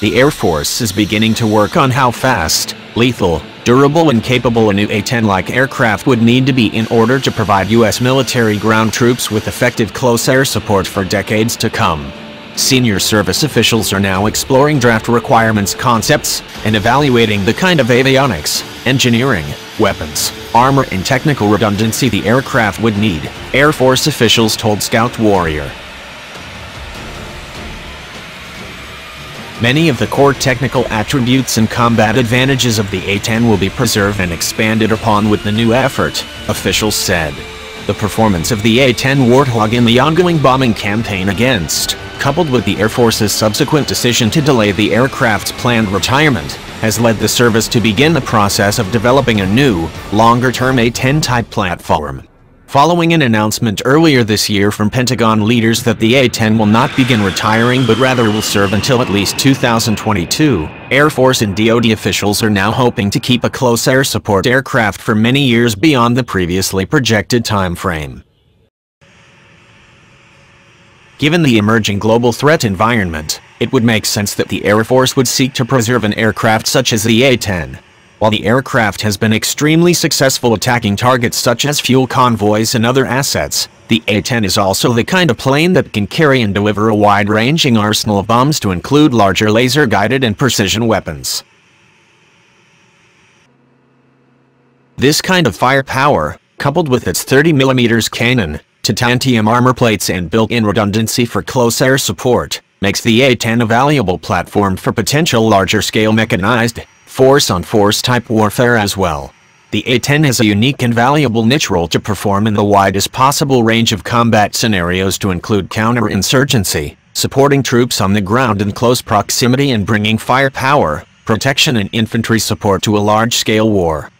The Air Force is beginning to work on how fast, lethal, durable and capable a new A-10-like aircraft would need to be in order to provide U.S. military ground troops with effective close air support for decades to come. Senior service officials are now exploring draft requirements concepts and evaluating the kind of avionics, engineering, weapons, armor and technical redundancy the aircraft would need, Air Force officials told Scout Warrior. Many of the core technical attributes and combat advantages of the A-10 will be preserved and expanded upon with the new effort, officials said. The performance of the A-10 Warthog in the ongoing bombing campaign against, coupled with the Air Force's subsequent decision to delay the aircraft's planned retirement, has led the service to begin the process of developing a new, longer-term A-10-type platform. Following an announcement earlier this year from Pentagon leaders that the A-10 will not begin retiring but rather will serve until at least 2022, Air Force and DoD officials are now hoping to keep a close air support aircraft for many years beyond the previously projected time frame. Given the emerging global threat environment, it would make sense that the Air Force would seek to preserve an aircraft such as the A-10. While the aircraft has been extremely successful attacking targets such as fuel convoys and other assets, the A-10 is also the kind of plane that can carry and deliver a wide-ranging arsenal of bombs to include larger laser-guided and precision weapons. This kind of firepower, coupled with its 30mm cannon, titanium armor plates and built-in redundancy for close air support, makes the A-10 a valuable platform for potential larger-scale mechanized, force-on-force type warfare as well. The A-10 has a unique and valuable niche role to perform in the widest possible range of combat scenarios to include counterinsurgency, supporting troops on the ground in close proximity and bringing firepower, protection and infantry support to a large-scale war.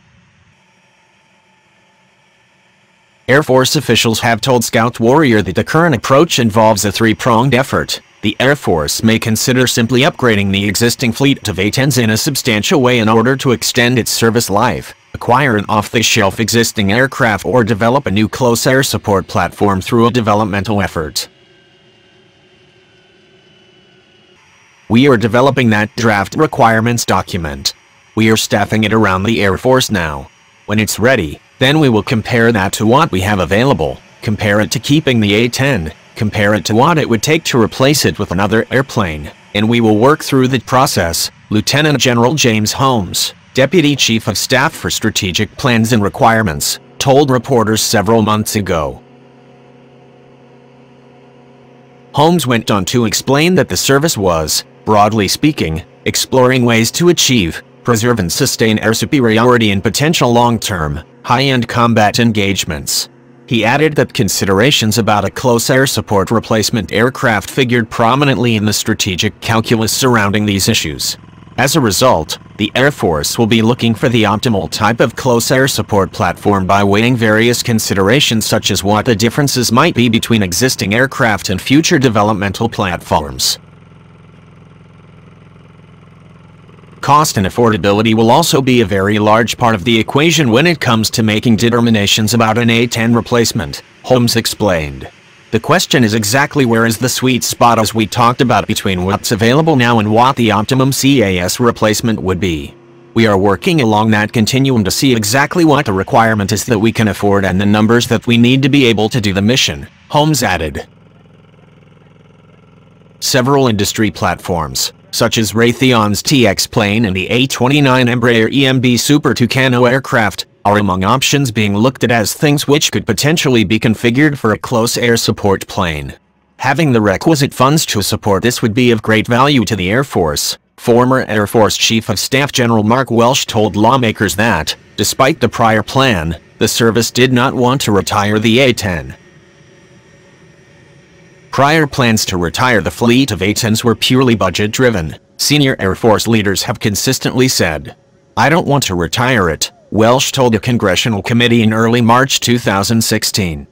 Air Force officials have told Scout Warrior that the current approach involves a three-pronged effort. The Air Force may consider simply upgrading the existing fleet of A-10s in a substantial way in order to extend its service life, acquire an off-the-shelf existing aircraft or develop a new close air support platform through a developmental effort. We are developing that draft requirements document. We are staffing it around the Air Force now. When it's ready, then we will compare that to what we have available, compare it to keeping the A-10, compare it to what it would take to replace it with another airplane, and we will work through the process, Lieutenant General James Holmes, Deputy Chief of Staff for Strategic Plans and Requirements, told reporters several months ago. Holmes went on to explain that the service was, broadly speaking, exploring ways to achieve, preserve and sustain air superiority in potential long-term, high-end combat engagements. He added that considerations about a close air support replacement aircraft figured prominently in the strategic calculus surrounding these issues. As a result, the Air Force will be looking for the optimal type of close air support platform by weighing various considerations such as what the differences might be between existing aircraft and future developmental platforms. Cost and affordability will also be a very large part of the equation when it comes to making determinations about an A-10 replacement, Holmes explained. The question is exactly where is the sweet spot as we talked about between what's available now and what the optimum CAS replacement would be. We are working along that continuum to see exactly what the requirement is that we can afford and the numbers that we need to be able to do the mission, Holmes added. Several industry platforms, such as Raytheon's TX plane and the A-29 Embraer EMB Super Tucano aircraft, are among options being looked at as things which could potentially be configured for a close air support plane. Having the requisite funds to support this would be of great value to the Air Force. Former Air Force Chief of Staff General Mark Welsh told lawmakers that, despite the prior plan, the service did not want to retire the A-10. Prior plans to retire the fleet of A-10s were purely budget-driven, senior Air Force leaders have consistently said. I don't want to retire it, Welsh told a congressional committee in early March 2016.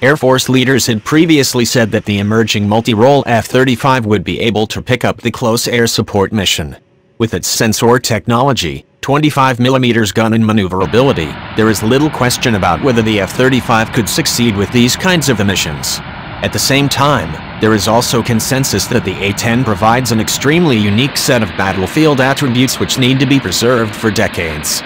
Air Force leaders had previously said that the emerging multi-role F-35 would be able to pick up the close air support mission. With its sensor technology, 25mm gun and maneuverability, there is little question about whether the F-35 could succeed with these kinds of missions. At the same time, There is also consensus that the A-10 provides an extremely unique set of battlefield attributes which need to be preserved for decades.